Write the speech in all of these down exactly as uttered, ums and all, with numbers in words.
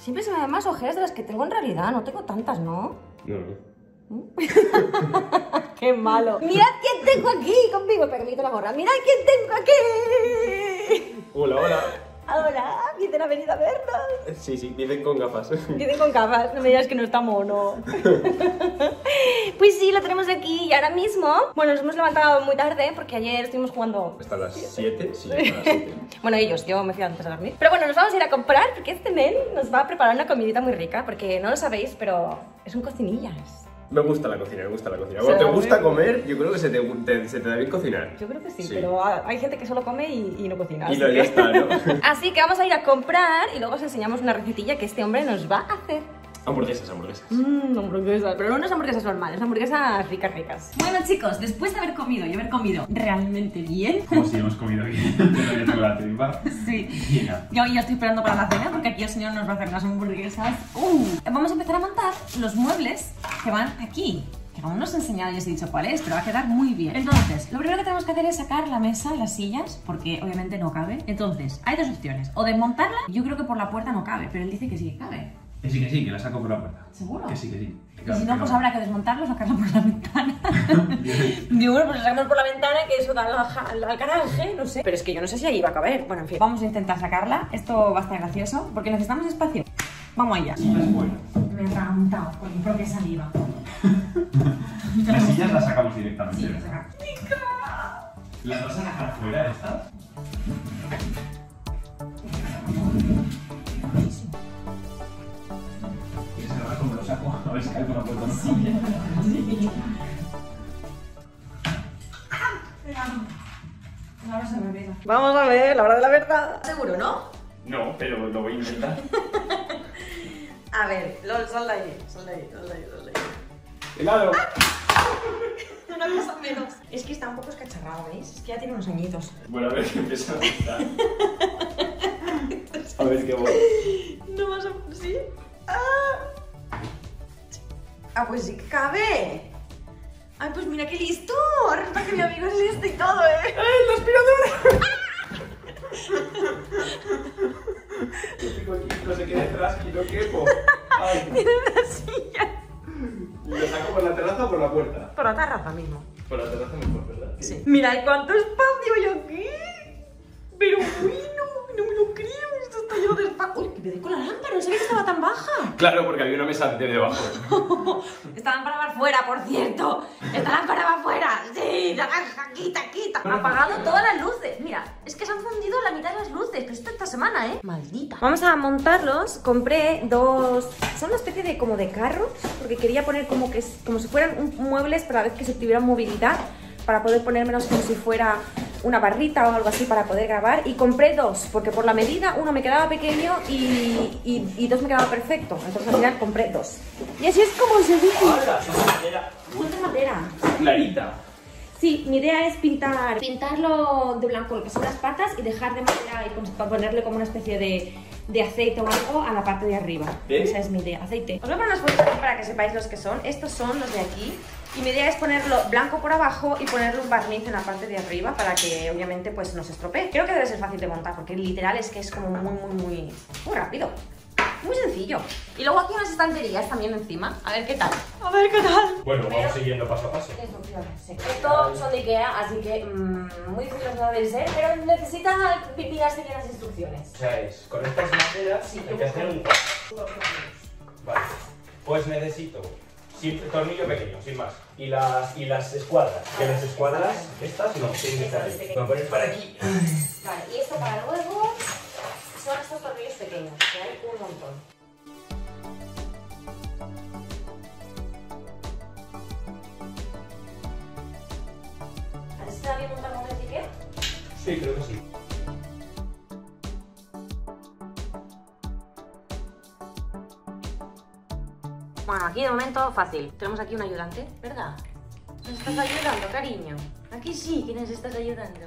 Siempre se me dan más ojeras de las que tengo en realidad. No tengo tantas, ¿no? No, no. ¡Qué malo! ¡Mirad quién tengo aquí conmigo! Espera, me quito la gorra. ¡Mirad quién tengo aquí! ¡Hola, hola! ¡Hola! ¿Vienen a venir a vernos? Sí, sí, vienen con gafas. Vienen con gafas. No me digas que no está mono. Pues sí, lo tenemos aquí y ahora mismo... Bueno, nos hemos levantado muy tarde porque ayer estuvimos jugando... ¿Hasta las siete? Sí, hasta las siete. Bueno, ellos, yo me fui antes a dormir. Pero bueno, nos vamos a ir a comprar porque este men nos va a preparar una comidita muy rica. Porque no lo sabéis, pero es un cocinillas. Me gusta la cocina, me gusta la cocina. Cuando te gusta comer, yo creo que se te, te, se te da bien cocinar. Yo creo que sí, sí. Pero hay gente que solo come y, y no cocina. Y lo ya está, ¿no? Así que vamos a ir a comprar y luego os enseñamos una recetilla que este hombre nos va a hacer. Hamburguesas, hamburguesas. Mmm, hamburguesas, pero no unas hamburguesas normales, hamburguesas ricas, ricas. Bueno, chicos, después de haber comido y haber comido realmente bien. Como si hemos comido bien, yo tengo la tripa. Sí. Yeah. Yo ya estoy esperando para la cena porque aquí el señor nos va a hacer unas hamburguesas. Uh, vamos a empezar a montar los muebles que van aquí. Que aún no os he enseñado y os he dicho cuál es, pero va a quedar muy bien. Entonces, lo primero que tenemos que hacer es sacar la mesa, las sillas, porque obviamente no cabe. Entonces, hay dos opciones. O desmontarla, yo creo que por la puerta no cabe, pero él dice que sí que cabe. Que sí, que sí, que la saco por la puerta. ¿Seguro? Que sí, que sí. Que claro, y si no, pues habrá que desmontarlo, sacarla por la ventana. Digo, bueno, pues la sacamos por la ventana, que eso da al, al garaje, no sé. Pero es que yo no sé si ahí va a caber. Bueno, en fin. Vamos a intentar sacarla. Esto va a estar gracioso, porque necesitamos espacio. Vamos allá. Sí, es bueno. Me he encantado con mi propia saliva. Las sillas las sacamos directamente. Sí, las sacamos. ¿Las vas a dejar fuera estas? A ver si cae por la puerta. Sí, sí. Vamos a ver, la hora de la verdad. Seguro, ¿no? No, pero lo voy a intentar. A ver, LOL, sal de ahí, sal de ahí, sal de ahí, sal de ahí. ¡Helado! Una cosa menos. Es que está un poco escacharrado, ¿veis? Es que ya tiene unos añitos. Bueno, a ver, empieza a gustar. A ver qué voy. No vas a... ¿Sí? ¡Ah! Ah, pues sí que cabe. Ay, pues mira qué listo. Resulta que mi amigo es listo y todo, ¿eh? ¡Ay, la aspiradora! Yo pico aquí, no se quede atrás y no quepo. Tiene una silla. ¿Lo saco por la terraza o por la puerta? Por la terraza mismo. Por la terraza mejor, ¿verdad? Sí. Sí. Mira, ¿y cuánto espacio hay aquí? Pero bueno, no me lo creo. Esto está lleno de espacio. Uy, que me doy con la lámpara, no sabía que estaba tan baja. Claro, porque había una mesa de debajo. Esta lámpara va fuera, por cierto. Esta lámpara va fuera. Sí, la caja, quita, quita. Han apagado todas las luces. Mira, es que se han fundido la mitad de las luces. Pero esto esta semana, ¿eh? Maldita. Vamos a montarlos. Compré dos... Son una especie de como de carros. Porque quería poner como que como si fueran un, muebles para ver que se tuvieran movilidad. Para poder ponérmelos como si fuera... una barrita o algo así para poder grabar. Y compré dos, porque por la medida uno me quedaba pequeño y, y, y dos me quedaba perfecto. Entonces al final compré dos. Y así es como se dice. ¡Hola! ¡Cuánta madera! ¡Clarita! Sí, mi idea es pintar, pintarlo de blanco lo que son las patas y dejar de madera y ponerle como una especie de, de aceite o algo a la parte de arriba. ¿Eh? Esa es mi idea, aceite. Os voy a poner unas fotos para que sepáis los que son. Estos son los de aquí. Y mi idea es ponerlo blanco por abajo y ponerle un barniz en la parte de arriba para que obviamente pues no se estropee. Creo que debe ser fácil de montar porque literal es que es como muy, muy, muy, muy rápido. Muy sencillo. Y luego aquí unas estanterías también encima. A ver qué tal. A ver qué tal. Bueno, vamos pero, siguiendo paso a paso. Sí. Estos son de Ikea, así que mmm, muy difíciles no deben ser, pero necesitan mirarse bien las instrucciones. O sea, es con estas maderas sí, hay que hacer un... Vale. Pues necesito tornillo pequeño, sin más. Y las, y las escuadras. Que las escuadras, estas no, tienen que estar ahí. Voy a poner para aquí. Vale, y esto para luego... Son estos tornillos pequeños, que hay un montón. ¿Has estado bien montando un etiquet? Sí, creo que sí. Bueno, aquí de momento fácil. Tenemos aquí un ayudante, ¿verdad? ¿Nos estás ayudando, cariño? Aquí sí, que nos estás ayudando.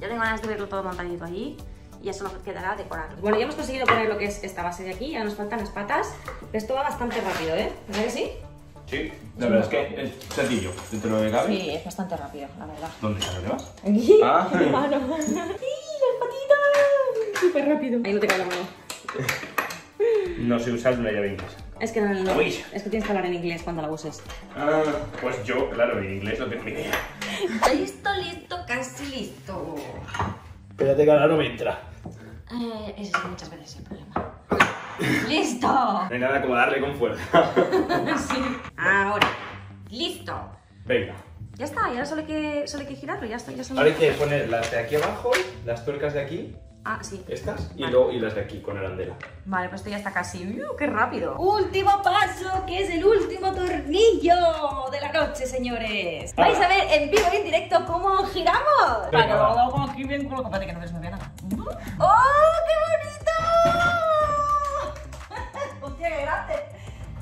Ya tengo ganas de verlo todo montadito allí. Y eso nos quedará decorarlo. Bueno, ya hemos conseguido poner lo que es esta base de aquí. Ya nos faltan las patas. Esto va bastante rápido, ¿eh? ¿Verdad que sí? Sí, la verdad es que es sencillo. ¿Te lo cabe? Sí, es bastante rápido, la verdad. ¿Dónde te lo llevas? Aquí, ah, en mi mano. ¡Sí, las patitas! Súper rápido. Ahí no te cae la mano. no sé usar una llave inglesa. Es que no, no, no. Es que tienes que hablar en inglés cuando la uses. Ah, pues yo, claro, en inglés no tengo ni idea. Listo, listo, casi listo. Espérate que ahora no me entra. Eh, ese es muchas veces el problema. ¡Listo! No hay nada como darle con fuerza. Sí. Ahora. ¡Listo! Venga. Ya está, y ahora solo hay que, solo hay que girarlo, ya está. Ya solo... Ahora hay que poner las de aquí abajo, las tuercas de aquí. Ah, sí. Estas vale. Y luego y las de aquí con arandela. Vale, pues esto ya está casi. ¡Uh, qué rápido! Último paso, que es el último tornillo de la noche, señores. Vais a ver en vivo y en directo cómo giramos. Vale, lo hago como aquí bien con lo que no ves muy bien nada. ¡Oh, qué bonito! ¡Hostia, qué grande!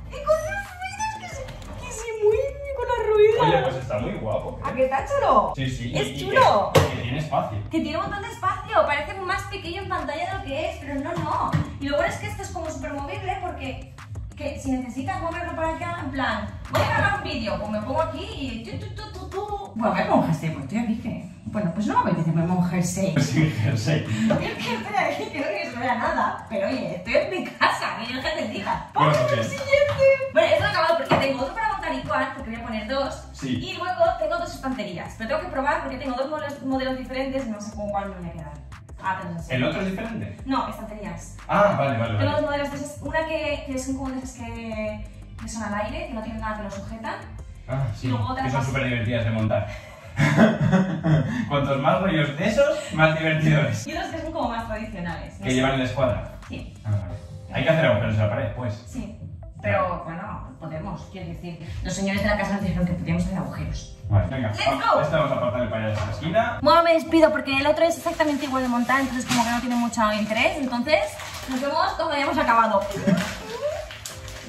¡Y con los ruidos que se, que se mueven con las ruedas! Oye, pues está muy guapo. ¿Eh? ¿A qué está chulo? Sí, sí. ¡Es chulo! Que, que tiene espacio. Que tiene un montón de espacio. Parece más pequeño en pantalla de lo que es, pero no, no. Y lo bueno es que esto es como súper movible porque que si necesitas moverlo para acá, en plan, voy a grabar un vídeo, pues me pongo aquí y... Tu, tu, tu, tu, tu. Bueno, voy con jersey, pues estoy aquí que... Bueno, pues no me apetece ponerme un jersey. Sí, jersey. Yo creo que, espera, yo creo que no se vea nada, pero oye, estoy en mi casa, que yo el jersey diga, ¡ponme el siguiente! Bueno, esto lo he acabado porque tengo otro para montar igual, porque voy a poner dos, sí. Y luego tengo dos estanterías, pero tengo que probar porque tengo dos modelos, modelos diferentes y no sé con cuál me voy a quedar. Ah, pero no sé. ¿El otro es diferente? No, estanterías. Ah, vale, vale. Tengo dos modelos de esas, una que, que son como de esas que, que son al aire, que no tienen nada que lo sujetan. Ah, sí, y luego otras que son súper divertidas de montar. Cuantos más rollos de esos, más divertidos. Y otros que son como más tradicionales. No que sé. Llevan la escuadra. Sí. Ah, vale. Hay que hacer algo, pero se la pared, pues. Sí. Pero, bueno, podemos, quiero decir, los señores de la casa nos dijeron que podíamos hacer agujeros. Vale, venga, let's go. Este vamos a apartar el pañal de esta esquina. Bueno, me despido porque el otro es exactamente igual de montar, entonces como que no tiene mucho interés, entonces nos vemos cuando hayamos acabado.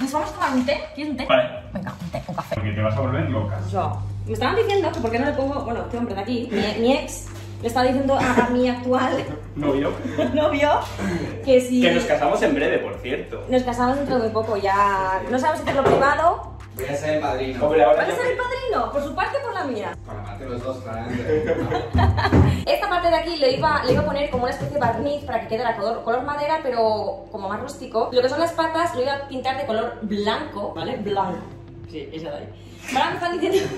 ¿Nos vamos a tomar un té? ¿Quieres un té? Vale. Venga, un té, un café. Porque te vas a volver loca. Yo, me estaban diciendo que por qué no le pongo, bueno, este hombre de aquí, mi, mi ex, le estaba diciendo a mi actual novio, novio que si... Que nos casamos en breve, por cierto. Nos casamos dentro de poco, ya... No sabemos si es lo privado. Voy a ser el padrino. ¿Vas a ser el padrino? ¿Por su parte o por la mía? Por la parte de los dos, claramente. Esta parte de aquí le iba, le iba a poner como una especie de barniz para que quede la color, color madera, pero como más rústico. Lo que son las patas lo iba a pintar de color blanco, ¿vale? Blanco. Sí, esa de ahí. Ahora me están diciendo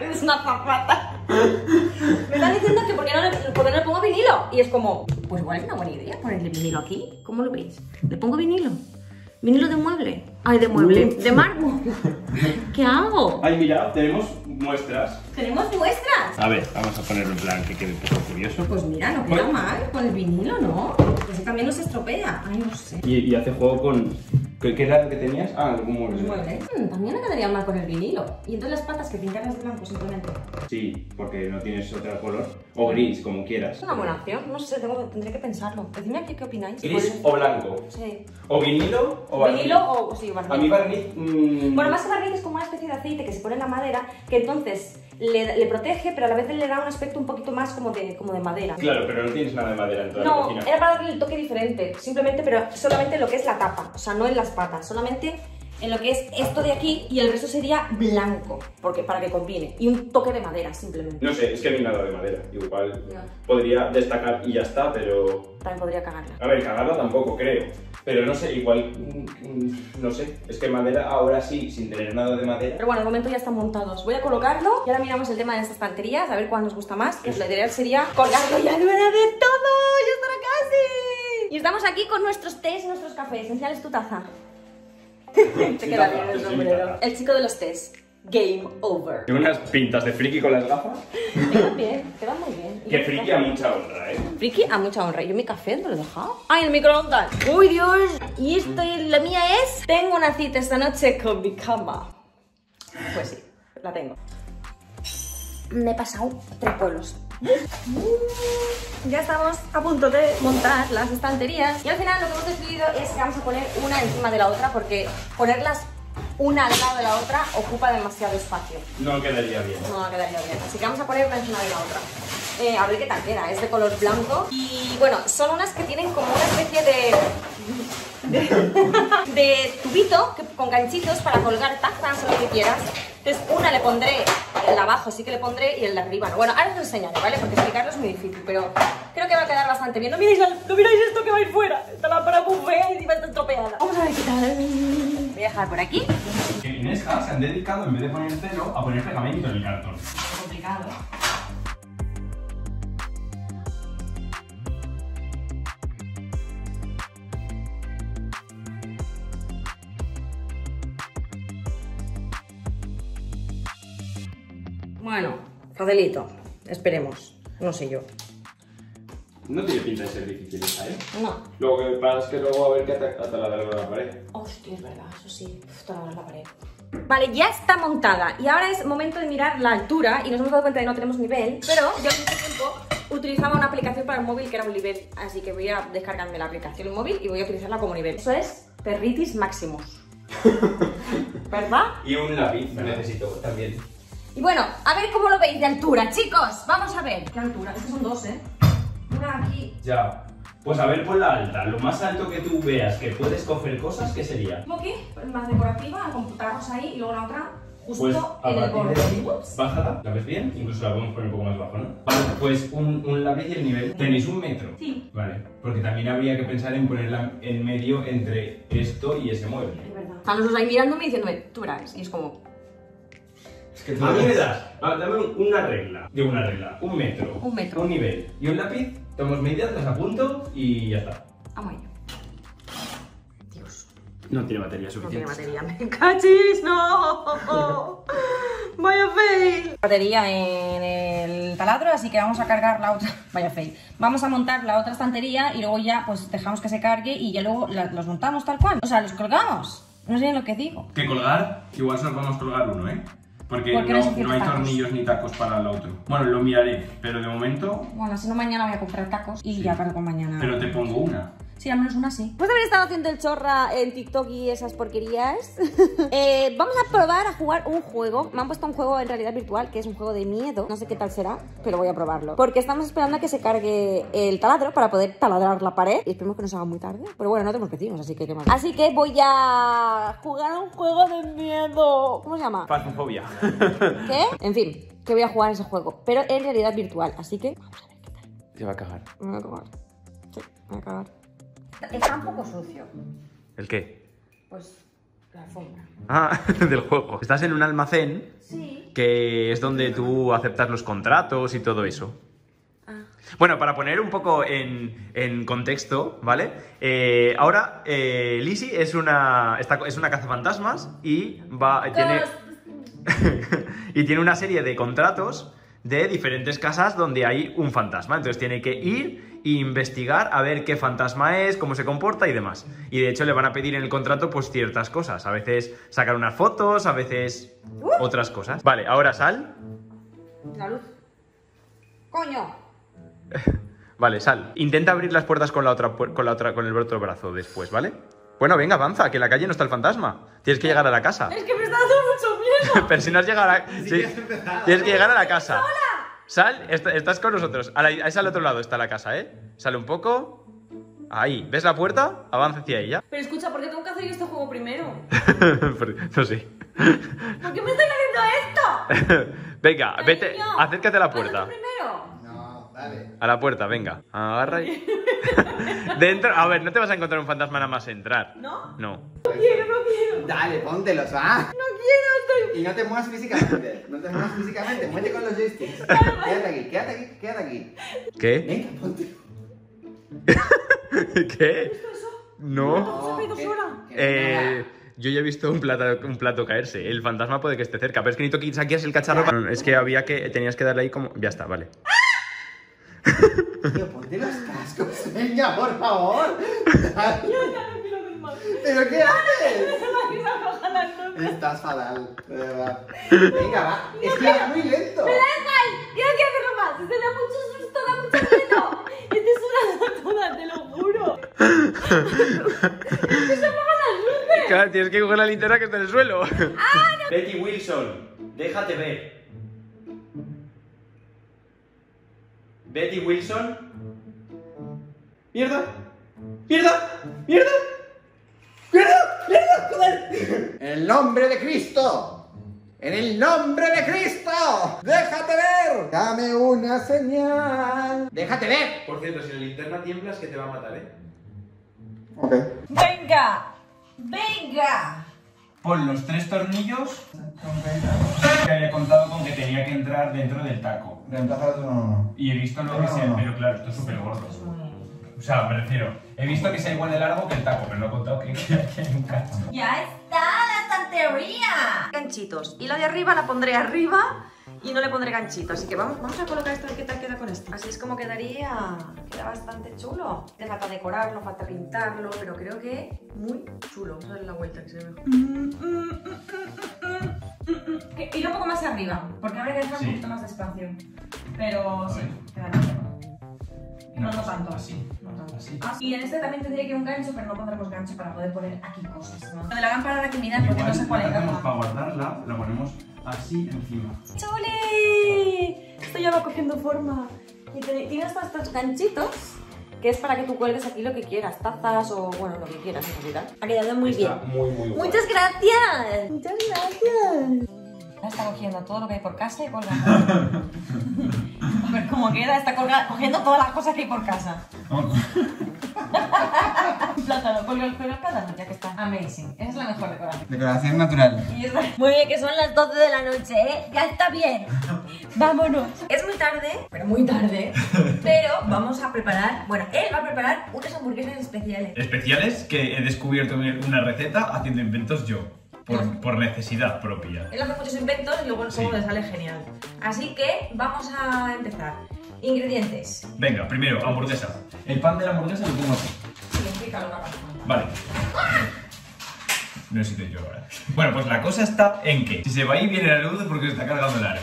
que es una zapata. Me están diciendo que por qué no le, por qué no le pongo vinilo. Y es como, pues igual es una buena idea ponerle vinilo aquí. ¿Cómo lo veis? ¿Le pongo vinilo? ¿Vinilo de mueble? Ay, de mueble. ¿De mármol? ¿Qué hago? Ay, mira, tenemos muestras. ¿Tenemos muestras? A ver, vamos a ponerlo en plan que quede un poco curioso. Pues mira, no queda mal con el vinilo, ¿no? Pues también no se estropea. Ay, no sé. Y, y hace juego con... ¿Qué era lo que tenías? Ah, algún mueble. mueble. Hmm, también no quedaría mal con el vinilo. Y entonces las patas que pintarlas de blanco simplemente. Sí, porque no tienes otro color. O gris, como quieras. Es una buena opción, no sé, tengo, tendré que pensarlo. Decidme aquí qué opináis. Gris o blanco. Sí. O vinilo o barniz. Vinilo o... sí, barniz. A mí barniz... Mmm... Bueno, más que barniz es como una especie de aceite que se pone en la madera, que entonces... Le, le protege, pero a la vez le da un aspecto un poquito más como de, como de madera. Claro, pero no tienes nada de madera en toda la cocina. No, era para darle el toque diferente, simplemente, pero solamente lo que es la tapa, o sea, no en las patas, solamente en lo que es esto de aquí y el resto sería blanco, porque para que combine, y un toque de madera, simplemente. No sé, es que no hay nada de madera, igual no. Podría destacar y ya está, pero... También podría cagarla. A ver, cagarla tampoco, creo, pero no sé, igual... No sé, es que madera ahora sí, sin tener nada de madera. Pero bueno, de momento ya están montados. Voy a colocarlo y ahora miramos el tema de estas estanterías, a ver cuál nos gusta más. Pues la idea sería colgarlo ya de una vez todo, ya estará casi. Y estamos aquí con nuestros tés y nuestros cafés. Enséñales tu taza. Te sí, queda bien el sombrero. El chico de los tés. Game over. Tengo unas pintas de friki con las gafas. Queda bien, queda muy bien. Que friki a mucha honra, eh. Friki a mucha honra. Yo mi café no lo he dejado. ¡Ay, el microondas! ¡Uy, Dios! Y esto, la mía es... Tengo una cita esta noche con mi cama. Pues sí, la tengo. Me he pasado tres pueblos. Ya estamos a punto de montar las estanterías. Y al final lo que hemos decidido es que vamos a poner una encima de la otra porque ponerlas una al lado de la otra ocupa demasiado espacio. No quedaría bien. No quedaría bien. Así que vamos a poner una encima de la otra. Eh, a ver qué tal queda. Es de color blanco. Y bueno, son unas que tienen como una especie de... de, de tubito que, con ganchitos para colgar tazas o lo que quieras. Entonces una le pondré... El de abajo sí que le pondré y el de arriba no. Bueno, ahora os lo enseñaré, ¿vale? Porque explicarlo es muy difícil, pero creo que va a quedar bastante bien. No miráis, no miráis esto que va a ir fuera. Está la para muy fea y va a estar estropeada. Vamos a Hola, ¿qué tal? Voy a dejar por aquí. Inesca se han dedicado, en vez de poner celo, a poner pegamento en el cartón. Es complicado. Bueno, facilito. Esperemos. No sé yo. No tiene pinta de ser difícil esta, ¿eh? No. Lo que pasa es que luego va a haber que taladrar la pared. Hostia, es verdad, eso sí. Taladrar la pared. Vale, ya está montada. Y ahora es momento de mirar la altura. Y nos hemos dado cuenta de que no tenemos nivel. Pero yo hace mucho tiempo utilizaba una aplicación para el móvil que era un nivel. Así que voy a descargarme la aplicación del móvil y voy a utilizarla como nivel. Eso es Perritis Maximus. ¿Verdad? Y un lápiz me necesito también. Y bueno, a ver cómo lo veis de altura, chicos. Vamos a ver. ¿Qué altura? Estos son dos, ¿eh? Una aquí. Ya. Pues a ver, por la alta. Lo más alto que tú veas que puedes coger cosas, ¿qué sería? ¿Cómo qué? Más decorativa, computarnos ahí y luego la otra justo pues, en el borde. Bájala, ¿la ves bien? Incluso la podemos poner un poco más bajo, ¿no? Vale, pues un, un lápiz y el nivel. ¿Tenéis un metro? Sí. Vale, porque también habría que pensar en ponerla en medio entre esto y ese mueble. Es verdad. Están los dos ahí mirándome y diciéndome, tú verás, y es como... Que a mí me das, dame una regla, digo una regla, un metro, un metro, un nivel y un lápiz, tomamos medidas, las apunto y ya está. Vamos allá. Dios. No tiene batería suficiente. No tiene batería, me cachis, no. Vaya fail. Batería en el taladro, así que vamos a cargar la otra. Vaya fail. Vamos a montar la otra estantería y luego ya pues dejamos que se cargue y ya luego los montamos tal cual. O sea, los colgamos. No sé lo que digo. ¿Qué colgar? Igual solo podemos colgar uno, ¿eh? Porque, Porque no, no hay tacos. Tornillos ni tacos para el otro. Bueno, lo miraré, pero de momento... Bueno, si no mañana voy a comprar tacos y sí. Ya para con mañana. Pero te pongo una. Sí, al menos una sí. Después de haber estado haciendo el chorra en TikTok y esas porquerías eh, vamos a probar a jugar un juego. Me han puesto un juego en realidad virtual, que es un juego de miedo. No sé qué tal será, pero voy a probarlo. Porque estamos esperando a que se cargue el taladro para poder taladrar la pared. Y esperemos que no se haga muy tarde. Pero bueno, no tenemos vecinos, así que qué más. Así que voy a jugar a un juego de miedo. ¿Cómo se llama? Fasmofobia. ¿Qué? En fin, que voy a jugar ese juego. Pero en realidad virtual, así que vamos a ver qué tal. Se va a cagar. Me voy a cagar. Sí, me voy a cagar. Está un poco sucio. ¿El qué? Pues la alfombra. Ah, del juego. Estás en un almacén. Sí. Que es donde tú aceptas los contratos y todo eso. Ah. Bueno, para poner un poco en, en contexto, ¿vale? Eh, ahora, eh, Lizzie es una, está, es una cazafantasmas y va, tiene, y tiene una serie de contratos de diferentes casas donde hay un fantasma. Entonces tiene que ir... Y investigar a ver qué fantasma es, cómo se comporta y demás. Y de hecho le van a pedir en el contrato pues ciertas cosas. A veces sacar unas fotos, a veces uh. otras cosas. Vale, ahora sal. La luz. ¡Coño! Vale, sal. Intenta abrir las puertas con la otra, con la otra, con el otro brazo después, ¿vale? Bueno, venga, avanza, que en la calle no está el fantasma. Tienes que llegar a la casa. Es que me está dando mucho miedo. Pero si no has llegado a la... Sí, sí. Tienes que llegar a la casa. ¡Hola! Sal, est estás con nosotros. A la, es al otro lado, está la casa, ¿eh? Sale un poco. Ahí. ¿Ves la puerta? Avanza hacia ella. Pero escucha, ¿por qué tengo que hacer yo este juego primero? No sé. ¿Por qué me estás haciendo esto? Venga, cariño, vete, acércate a la puerta. Primero. No, dale. A la puerta, venga. Agarra y... Dentro. A ver, no te vas a encontrar un fantasma nada más entrar. ¿No? No. No quiero, no quiero. Dale, póntelos, va. No quiero. Y no te muevas físicamente, no te muevas físicamente, muévete con los joysticks. Quédate aquí, quédate aquí, quédate aquí. ¿Qué? Venga, ponte. ¿Qué? No. no eh, yo ya he visto un plato, un plato caerse. El fantasma puede que esté cerca, pero es que necesito que saques el cacharro. No, no, es que había que, tenías que darle ahí como... Ya está, vale. Tío, ponte los cascos, venga, por favor. ¿Pero qué haces? Estás fatal, de verdad. Venga, va. Es que va muy lento. Me da igual, tengo que hacerlo más. Se da mucho susto, da mucho miedo. Este es una toda, te lo juro. ¡Que se apagan las luces! Claro, tienes que coger la linterna que está en el suelo. ¡Ah, no! Betty Wilson, déjate ver. Betty Wilson. ¡Mierda! ¡Mierda! ¡Mierda! ¡En el nombre de Cristo! ¡En el nombre de Cristo! ¡Déjate ver! ¡Dame una señal! ¡Déjate ver! Por cierto, si la linterna tiemblas que te va a matar, ¿eh? Ok. ¡Venga! ¡Venga! Pon los tres tornillos. Te había contado con que tenía que entrar dentro del taco. Reemplazar no, no. Y he visto lo no, que no, sea, no. Pero claro, esto es súper gordo. O sea, me refiero, he visto que sea igual de largo que el taco, pero no he contado que, que hay un cacho. ¡Ya está la estantería! Ganchitos. Y la de arriba la pondré arriba y no le pondré ganchito. Así que vamos, vamos a colocar esto, a ver qué tal queda con esto. Así es como quedaría. Queda bastante chulo. Te falta decorarlo, falta pintarlo, pero creo que muy chulo. Vamos a darle la vuelta que se ve mejor. Mm, mm, mm, mm, mm, mm. Ir un poco más arriba, porque ahora hay que dejar sí. Un poquito más de espacio. Pero sí, queda bien. No, no tanto. Así. No tanto. Así. Y en este también tendría que un gancho, pero no pondremos gancho para poder poner aquí cosas, ¿no? Lo de la lámpara habrá que mirar porque no sé cuál es. Para guardarla, la ponemos así encima. ¡Chole! Esto ya va cogiendo forma. Y tiene hasta estos ganchitos, que es para que tú cuelgues aquí lo que quieras, tazas o bueno, lo que quieras en realidad. Ha quedado muy está bien. Muy, muy ¡Muchas guay. gracias! ¡Muchas gracias! Ahora está cogiendo todo lo que hay por casa y colgando. A ver cómo queda, está colgando, cogiendo todas las cosas que hay por casa. Plátano, colga el plátano, ya que está amazing. Esa es la mejor decoración. Decoración natural. Muy bien, que son las doce de la noche, ¿eh? Ya está bien. Vámonos. Es muy tarde, pero muy tarde. Pero vamos a preparar, bueno, él va a preparar unas hamburguesas especiales. Especiales que he descubierto una receta haciendo inventos yo. Por, por necesidad propia. Él hace muchos inventos y luego sí. Le sale genial. Así que vamos a empezar. Ingredientes. Venga, primero, hamburguesa. El pan de la hamburguesa lo pongo aquí. Sí, explícalo, papá. Vale. ¡Ah! No he sido yo ahora. Bueno, pues la cosa está en que... Si se va ahí viene la luz porque se está cargando el aro.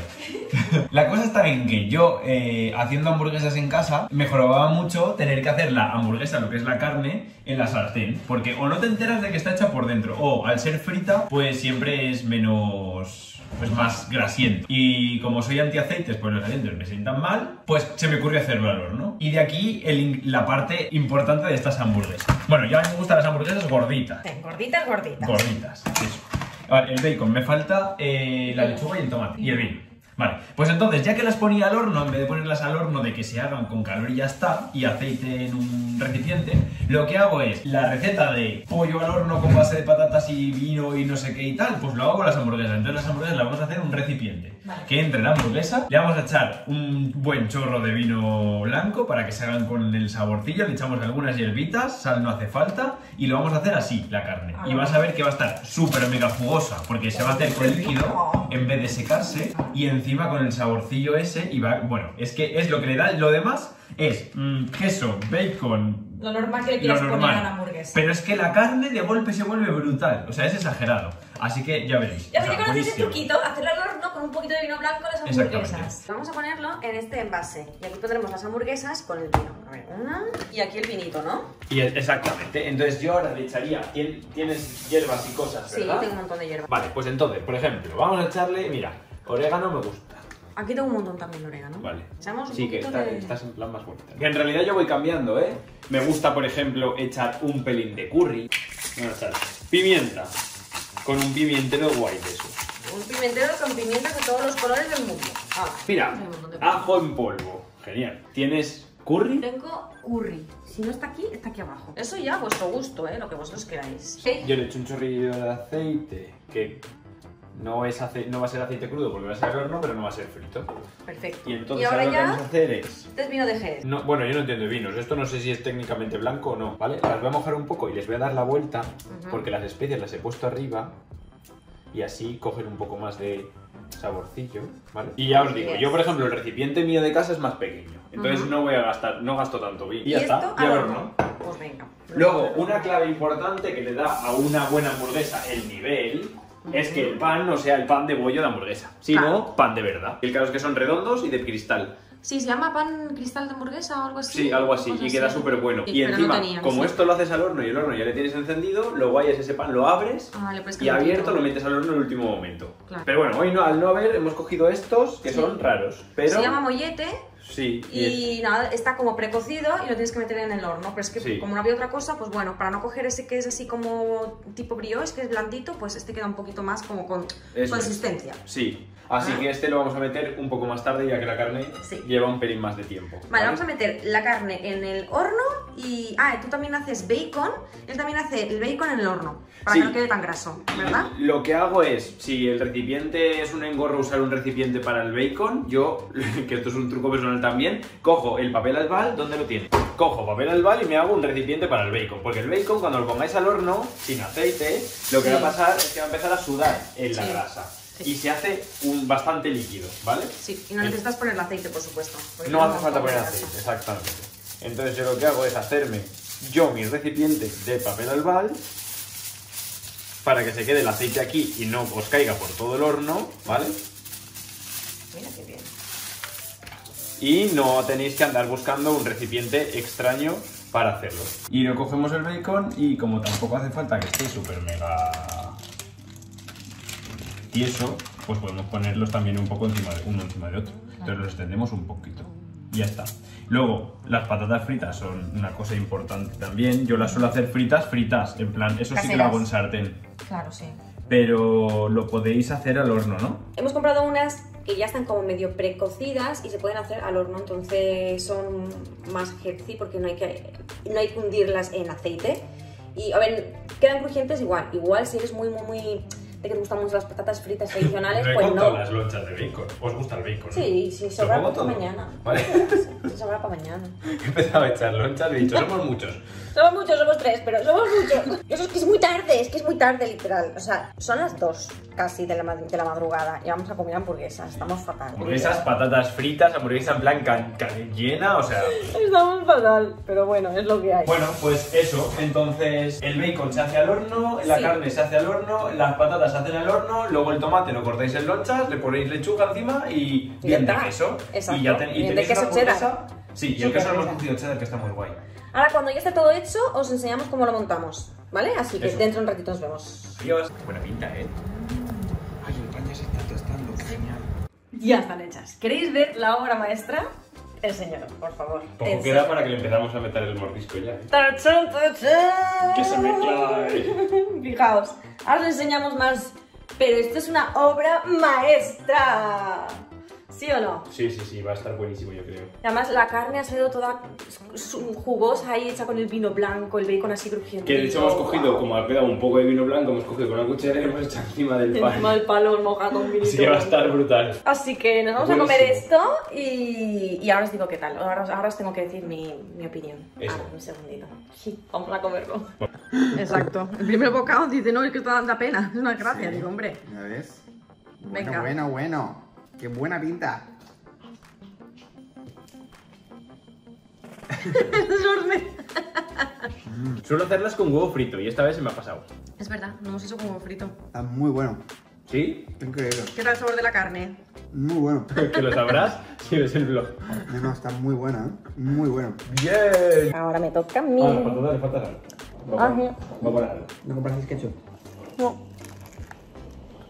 La cosa está en que yo, eh, haciendo hamburguesas en casa, mejoraba mucho tener que hacer la hamburguesa, lo que es la carne, en la sartén. Porque o no te enteras de que está hecha por dentro, o al ser frita, pues siempre es menos... pues más grasiento. Y como soy antiaceites, pues los aceites me sientan mal, pues se me ocurre hacerlo al horno. Y de aquí el, la parte importante de estas hamburguesas. Bueno, ya a mí me gustan las hamburguesas gorditas. Sí, gorditas, gorditas. Gorditas, eso. A ver, el bacon, me falta eh, la lechuga y el tomate. Y el vino. Vale, pues entonces, ya que las ponía al horno, en vez de ponerlas al horno de que se hagan con calor y ya está, y aceite en un recipiente, lo que hago es la receta de pollo al horno con base de patatas y vino y no sé qué y tal, pues lo hago con las hamburguesas. Entonces las hamburguesas las vamos a hacer en un recipiente. Vale. Que entre la hamburguesa, le vamos a echar un buen chorro de vino blanco para que se hagan con el saborcillo, le echamos algunas hierbitas, sal no hace falta, y lo vamos a hacer así, la carne. Ah, y vas a ver que va a estar súper mega jugosa, porque se va a hacer con líquido en vez de secarse, y en encima con el saborcillo ese y va... Bueno, es que es lo que le da... Lo demás es mmm, queso, bacon... Lo normal que le quieras poner a la hamburguesa. Pero es que la carne de golpe se vuelve brutal. O sea, es exagerado. Así que ya veréis. Ya que conoces ese truquito, hacerlo al horno con un poquito de vino blanco las hamburguesas. Vamos a ponerlo en este envase. Y aquí pondremos las hamburguesas con el vino. A ver, una... Y aquí el vinito, ¿no? Y el, exactamente. Entonces yo ahora le echaría... Tienes hierbas y cosas, ¿verdad? Sí, tengo un montón de hierbas. Vale, pues entonces, por ejemplo, vamos a echarle... Mira... Orégano me gusta. Aquí tengo un montón también de orégano. Vale. Echamos un sí, que está, de... estás en plan más bonita. Que en realidad yo voy cambiando, ¿eh? Me gusta, por ejemplo, echar un pelín de curry. Vamos a echar pimienta. Con un pimentero guay de eso. Un pimentero con pimientas de todos los colores del mundo. Ah, mira, ajo en polvo. Genial. ¿Tienes curry? Tengo curry. Si no está aquí, está aquí abajo. Eso ya a vuestro gusto, ¿eh? Lo que vosotros queráis. ¿Sí? Yo le echo un chorrillo de aceite. Que... No, es ace no va a ser aceite crudo porque va a ser al horno, pero no va a ser frito. Perfecto. Y entonces ¿Y ahora, ahora ya lo que vamos a hacer es... Este es vino de Jerez. No, bueno, yo no entiendo de vinos. Esto no sé si es técnicamente blanco o no, ¿vale? Las voy a mojar un poco y les voy a dar la vuelta uh-huh. porque las especias las he puesto arriba y así cogen un poco más de saborcillo, ¿vale? Y ya os digo, yo por ejemplo, el recipiente mío de casa es más pequeño. Entonces uh-huh. no voy a gastar, no gasto tanto vino. Y, ¿Y ya esto? está, y al horno. Pues venga. Luego, una clave importante que le da a una buena hamburguesa el nivel... Es que el pan no sea el pan de bollo de hamburguesa, sino ah. pan de verdad. El caso es que son redondos y de cristal. Sí, se llama pan cristal de hamburguesa o algo así. Sí, algo así, y queda súper bueno. Y encima, no tenía, como sí. esto lo haces al horno y el horno ya le tienes encendido, lo guay es ese pan, lo abres ah, y abierto lo metes al horno en el último momento. Claro. Pero bueno, hoy no, al no haber, hemos cogido estos que sí. son raros. Pero... Se llama mollete. Sí. Y, y nada, está como precocido y lo tienes que meter en el horno. Pero es que sí. como no había otra cosa, pues bueno, para no coger ese que es así como tipo brioche, que es blandito, pues este queda un poquito más como con Eso consistencia. Es. Sí. Así ah. que este lo vamos a meter un poco más tarde ya que la carne sí. lleva un pelín más de tiempo. Vale, ¿vale? Vamos a meter la carne en el horno y... Ah, tú también haces bacon. Él también hace el bacon en el horno, para sí. que no quede tan graso, ¿verdad? Lo que hago es, si el recipiente es un engorro usar un recipiente para el bacon, yo, que esto es un truco personal también, cojo el papel albal, ¿dónde lo tiene? Cojo papel albal y me hago un recipiente para el bacon, porque el bacon cuando lo pongáis al horno, sin aceite, lo que sí. va a pasar es que va a empezar a sudar en la sí. grasa. Sí. Y se hace un bastante líquido, ¿vale? Sí, y no necesitas poner aceite, por supuesto. No hace falta poner aceite, exactamente. Entonces yo lo que hago es hacerme yo mis recipientes de papel albal para que se quede el aceite aquí y no os caiga por todo el horno, ¿vale? Mira qué bien. Y no tenéis que andar buscando un recipiente extraño para hacerlo. Y lo cogemos el bacon y como tampoco hace falta que esté súper mega... y eso, pues podemos ponerlos también un poco encima de uno encima de otro. Entonces los extendemos un poquito. Y ya está. Luego, las patatas fritas son una cosa importante también. Yo las suelo hacer fritas, fritas. En plan, eso Caseras. sí que lo hago en sartén. Claro, sí. Pero lo podéis hacer al horno, ¿no? Hemos comprado unas que ya están como medio precocidas y se pueden hacer al horno. Entonces son más healthy porque no hay que, no hay que hundirlas en aceite. Y a ver, quedan crujientes igual. Igual si eres muy, muy, muy... que te gustan mucho las patatas fritas tradicionales, pues no. Todas las lonchas de bacon. ¿Os gusta el bacon? Sí, sí, sobra para mañana. Vale. Sí, sobra para mañana. He empezado a echar lonchas y he dicho, somos muchos. Somos muchos, somos tres, pero somos muchos. Eso es que es muy tarde, es que es muy tarde, literal. O sea, son las dos casi de la, de la madrugada y vamos a comer hamburguesas, estamos fatal. Hamburguesas, patatas fritas, hamburguesas en plan can, can, llena, o sea... Estamos fatal, pero bueno, es lo que hay. Bueno, pues eso, entonces el bacon se hace al horno, la sí. carne se hace al horno, las patatas se hacen al horno, luego el tomate lo cortáis en lonchas, le ponéis lechuga encima y bien de queso. Exacto. Y ya ten, y tenéis una hamburguesa. Sí, y el queso lo hemos cocido cheddar, que está muy guay. Ahora, cuando ya esté todo hecho, os enseñamos cómo lo montamos, ¿vale? Así que Eso. dentro de un ratito nos vemos. Adiós. Buena pinta, ¿eh? Ay, el pan ya se está tostando, qué genial. Ya están hechas. ¿Queréis ver la obra maestra? Enseñadlo, por favor. Poco Enseñadlo. queda para que le empezamos a meter el mordisco ya, ¿eh? ¡Tachán, tachán! ¡Que se me cae! Fijaos, ahora os enseñamos más, pero esto es una obra maestra. ¿Sí o no? Sí, sí, sí, va a estar buenísimo, yo creo. Además, la carne ha sido toda jugosa ahí, hecha con el vino blanco, el bacon así crujiente. Que de hecho hemos cogido, como ha quedado un poco de vino blanco, hemos cogido con una cuchara y hemos echado encima del pan. Encima del palo, mojado con vinito. Así que va a estar brutal. Así que nos vamos buenísimo. a comer esto y, y ahora os digo qué tal. Ahora, ahora os tengo que decir mi, mi opinión. Eso. Ah, un segundito. Vamos a comerlo. Exacto. El primer bocado dice, no, es que esto da pena. Es una gracia, sí. digo, hombre. ¿Ya ves? Bueno, Venga. bueno, bueno. ¡Qué buena pinta! ¡Es horrible! Suelo hacerlas con huevo frito y esta vez se me ha pasado. Es verdad, no hemos hecho con huevo frito. Está muy bueno. ¿Sí? Increíble. ¿Qué tal el sabor de la carne? Muy bueno. Que lo sabrás si ves el vlog. No, no, está muy buena, ¿eh? Muy bueno. ¡Bien! Ahora me toca a mí. Ah, le falta, le falta sal. Va a poner algo. ¿No comprasteis ketchup? No.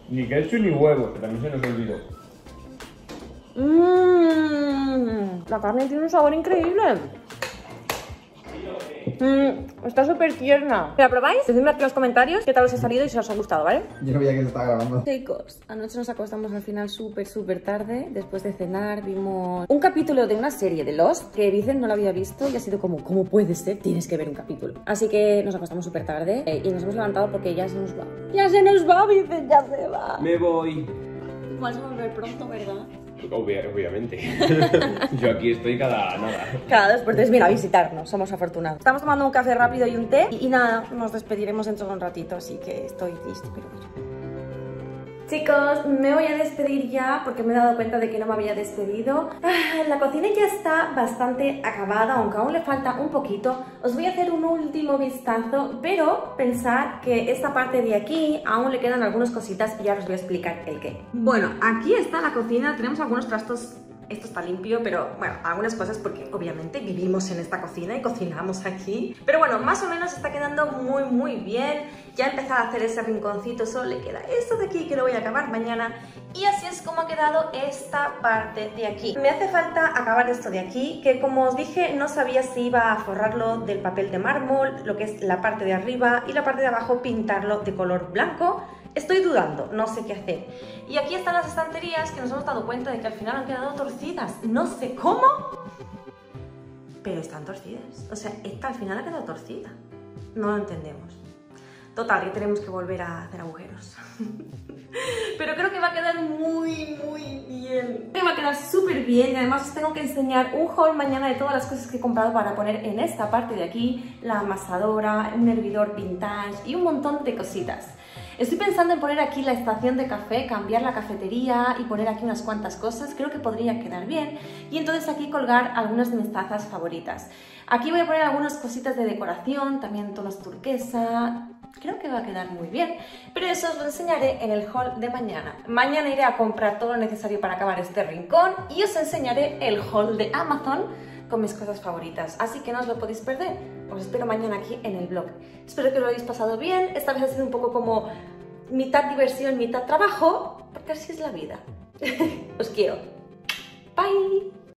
Ni ketchup ni huevo, que también se nos olvidó. Mmm, la carne tiene un sabor increíble. Mmm, está súper tierna. ¿La probáis? Decidme aquí en los comentarios qué tal os ha salido y si os ha gustado, ¿vale? Yo no veía que se estaba grabando. Chicos, anoche nos acostamos al final súper, súper tarde. Después de cenar vimos un capítulo de una serie de Lost que Vicent no lo había visto y ha sido como, ¿cómo puede ser? Tienes que ver un capítulo. Así que nos acostamos súper tarde eh, y nos hemos levantado porque ya se nos va. ¡Ya se nos va, Vicent! ¡Ya se va! Me voy. Vas a volver pronto, ¿verdad? Obvia, obviamente. Yo aquí estoy cada nada. Cada dos por tres viene a visitarnos, somos afortunados. Estamos tomando un café rápido y un té y, y nada, nos despediremos dentro de un ratito, así que estoy triste, pero bueno. Chicos, me voy a despedir ya porque me he dado cuenta de que no me había despedido. La cocina ya está bastante acabada, aunque aún le falta un poquito. Os voy a hacer un último vistazo, pero pensad que esta parte de aquí aún le quedan algunas cositas y ya os voy a explicar el qué. Bueno, aquí está la cocina, tenemos algunos trastos. Esto está limpio, pero bueno, algunas cosas porque obviamente vivimos en esta cocina y cocinamos aquí. Pero bueno, más o menos está quedando muy, muy bien. Ya he empezado a hacer ese rinconcito, solo le queda esto de aquí que lo voy a acabar mañana. Y así es como ha quedado esta parte de aquí. Me hace falta acabar esto de aquí, que como os dije, no sabía si iba a forrarlo del papel de mármol, lo que es la parte de arriba y la parte de abajo pintarlo de color blanco. estoy dudando, no sé qué hacer. Y aquí están las estanterías que nos hemos dado cuenta de que al final han quedado torcidas. No sé cómo, pero están torcidas. O sea, esta al final ha quedado torcida. No lo entendemos. Total, que tenemos que volver a hacer agujeros. Pero creo que va a quedar muy, muy bien. Creo que va a quedar súper bien. Y además os tengo que enseñar un haul mañana de todas las cosas que he comprado para poner en esta parte de aquí. La amasadora, un hervidor vintage y un montón de cositas. Estoy pensando en poner aquí la estación de café, cambiar la cafetería y poner aquí unas cuantas cosas. Creo que podría quedar bien. Y entonces aquí colgar algunas de mis tazas favoritas. Aquí voy a poner algunas cositas de decoración, también tonos turquesa. Creo que va a quedar muy bien, pero eso os lo enseñaré en el haul de mañana. Mañana iré a comprar todo lo necesario para acabar este rincón y os enseñaré el haul de Amazon con mis cosas favoritas, así que no os lo podéis perder. Os espero mañana aquí en el blog. Espero que lo hayáis pasado bien. Esta vez ha sido un poco como mitad diversión, mitad trabajo, porque así es la vida. Os quiero. Bye.